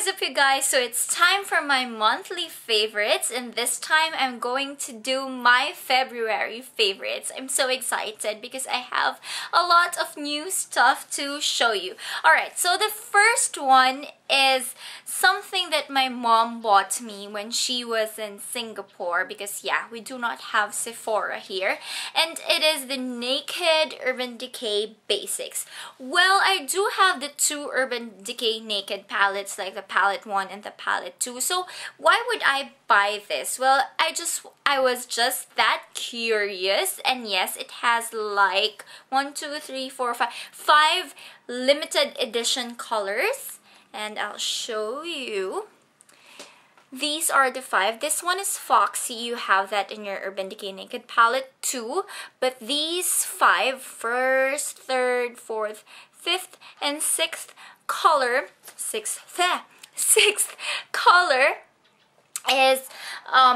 is up you guys, so it's time for my monthly favorites, and this time I'm going to do my February favorites. I'm so excited because I have a lot of new stuff to show you. Alright, so the first one is something that my mom bought me when she was in Singapore, because yeah, we do not have Sephora here, and it is the Naked Urban Decay Basics. Well, I do have the two Urban Decay Naked palettes, like the palette 1 and the palette 2, so why would I buy this? Well, I was just that curious, and yes, it has like 5 limited edition colors. And I'll show you. These are the 5. This one is Foxy. You have that in your Urban Decay Naked palette too. But these 5, first, third, fourth, fifth, and sixth color is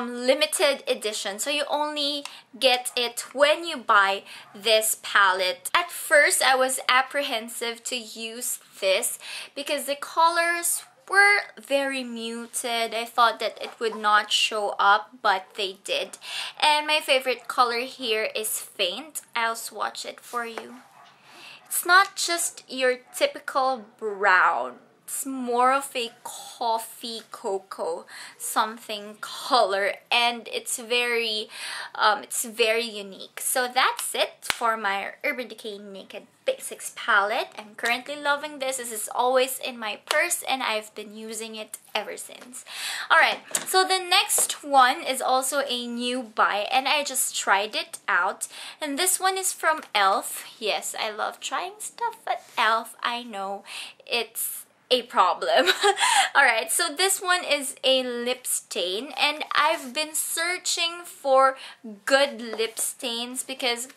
limited edition, so you only get it when you buy this palette. At first I was apprehensive to use this because the colors were very muted. I thought that it would not show up, but they did. And my favorite color here is Faint. I'll swatch it for you. It's not just your typical brown. It's more of a coffee cocoa something color, and it's very unique. So that's it for my Urban Decay Naked Basics palette. I'm currently loving this. This is always in my purse, and I've been using it ever since. Alright, so the next one is also a new buy, and I just tried it out. And this one is from ELF. Yes, I love trying stuff at ELF. I know it's a problem. Alright, so this one is a lip stain, and I've been searching for good lip stains because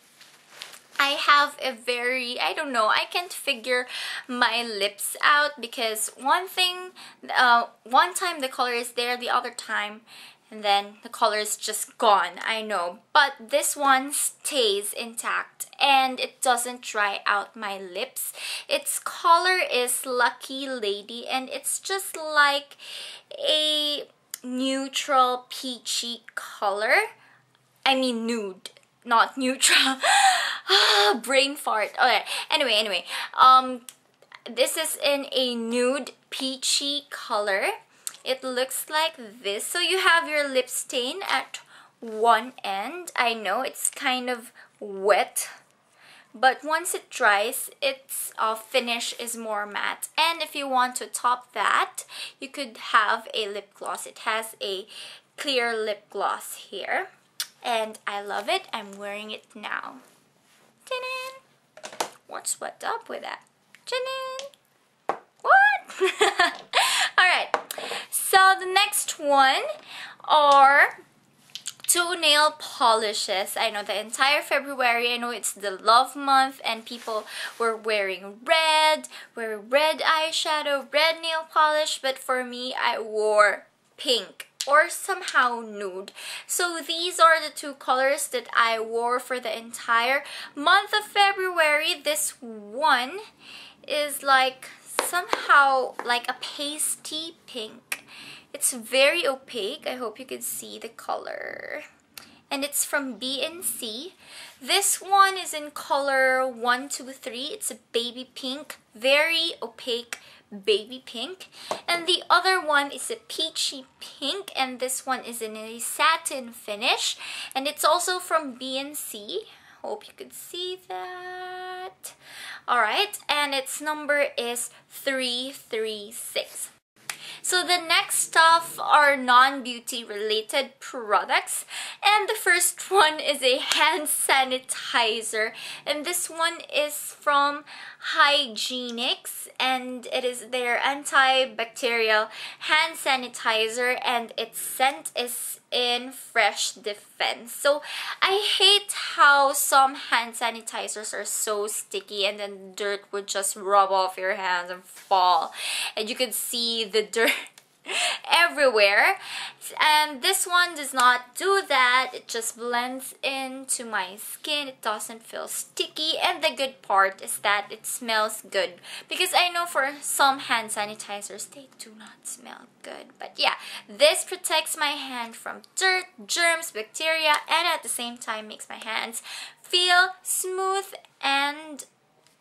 I have a very, I don't know, I can't figure my lips out, because one time the color is there, the other time, and then the color is just gone. I know, but this one stays intact and it doesn't dry out my lips. Its color is Lucky Lady, and it's just like a neutral peachy color. I mean nude, not neutral. Brain fart. Okay, anyway, this is in a nude peachy color. It looks like this. So you have your lip stain at one end. I know it's kind of wet, but once it dries, its finish is more matte. And if you want to top that, you could have a lip gloss. It has a clear lip gloss here, and I love it. I'm wearing it now. Ta-da! What's up with that? Ta-da! What? Alright, so the next one are 2 nail polishes. I know the entire February, I know it's the love month, and people were wearing red, eyeshadow, red nail polish, but for me, I wore pink or somehow nude. So these are the 2 colors that I wore for the entire month of February. This one is like somehow like a pasty pink. It's very opaque. I hope you can see the color. And it's from BNC. This one is in color 123. It's a baby pink, very opaque baby pink. And the other one is a peachy pink, and this one is in a satin finish, and it's also from BNC. Hope you could see that. Alright, and its number is 336. So the next stuff are non-beauty related products, and the first one is a hand sanitizer, and this one is from Hygienix, and it is their antibacterial hand sanitizer, and its scent is in Fresh Defense. So I hate how some hand sanitizers are so sticky, and then dirt would just rub off your hands and fall, and you could see the dirt everywhere, and this one does not do that. It just blends into my skin. It doesn't feel sticky, and the good part is that it smells good, because I know for some hand sanitizers they do not smell good. But yeah, this protects my hand from dirt, germs, bacteria, and at the same time makes my hands feel smooth and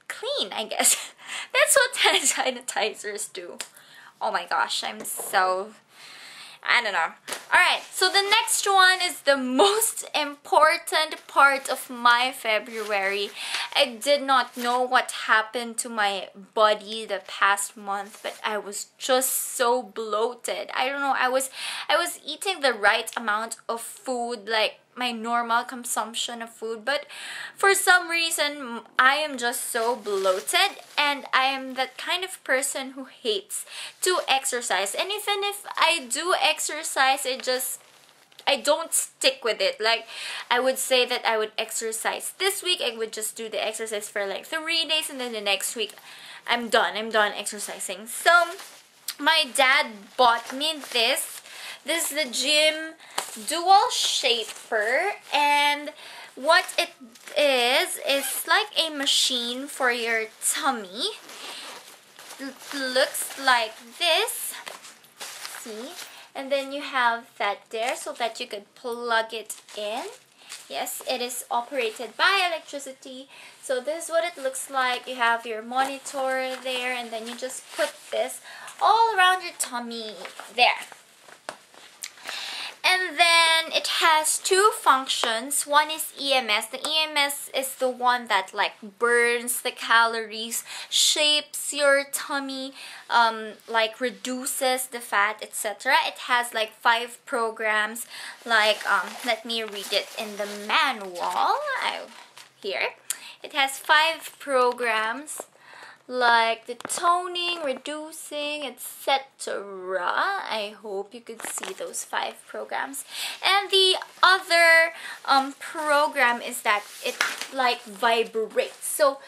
clean, I guess. That's what hand sanitizers do. Oh my gosh, I'm so... I don't know. Alright, so the next one is the most important part of my February. I did not know what happened to my body the past month, but I was just so bloated. I don't know, I was eating the right amount of food, like my normal consumption of food, but for some reason I am just so bloated, and I am that kind of person who hates to exercise. And even if I do exercise, it just, I don't stick with it. Like, I would say that I would exercise this week, I would just do the exercise for like 3 days, and then the next week I'm done exercising. So my dad bought me this is the Gym Dual Shaper, and what it is like a machine for your tummy. It looks like this, see, and then you have that there so that you could plug it in. Yes, it is operated by electricity. So this is what it looks like. You have your monitor there, and then you just put this all around your tummy there. And then it has two functions. One is EMS. The EMS is the one that like burns the calories, shapes your tummy, like reduces the fat, etc. It has like 5 programs. Like let me read it in the manual. Here it has 5 programs, like the toning, reducing, etc. I hope you could see those 5 programs. And the other program is that it like vibrates, so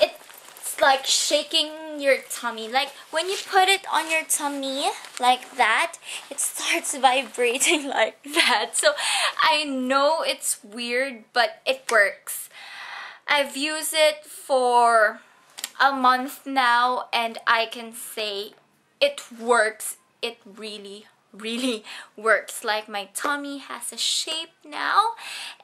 it's like shaking your tummy. Like when you put it on your tummy like that, it starts vibrating like that. So I know it's weird, but it works. I've used it for a month now, and I can say it works. It really works. Like my tummy has a shape now,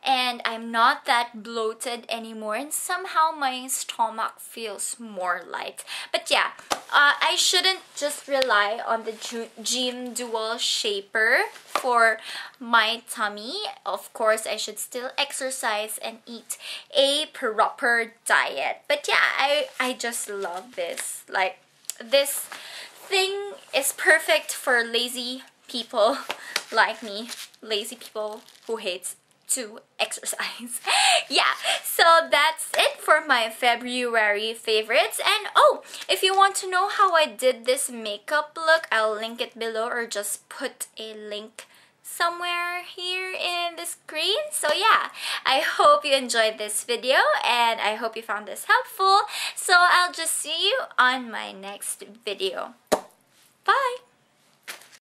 and I'm not that bloated anymore, and somehow my stomach feels more light. But yeah, I shouldn't just rely on the Gym Dual Shaper for my tummy. Of course, I should still exercise and eat a proper diet. But yeah, I just love this. Like, this thing is perfect for lazy people like me, lazy people who hates to exercise. Yeah, so that's it for my February favorites. And oh, if you want to know how I did this makeup look, I'll link it below, or just put a link somewhere here in the screen. So yeah, I hope you enjoyed this video, and I hope you found this helpful. So I'll just see you on my next video. Bye!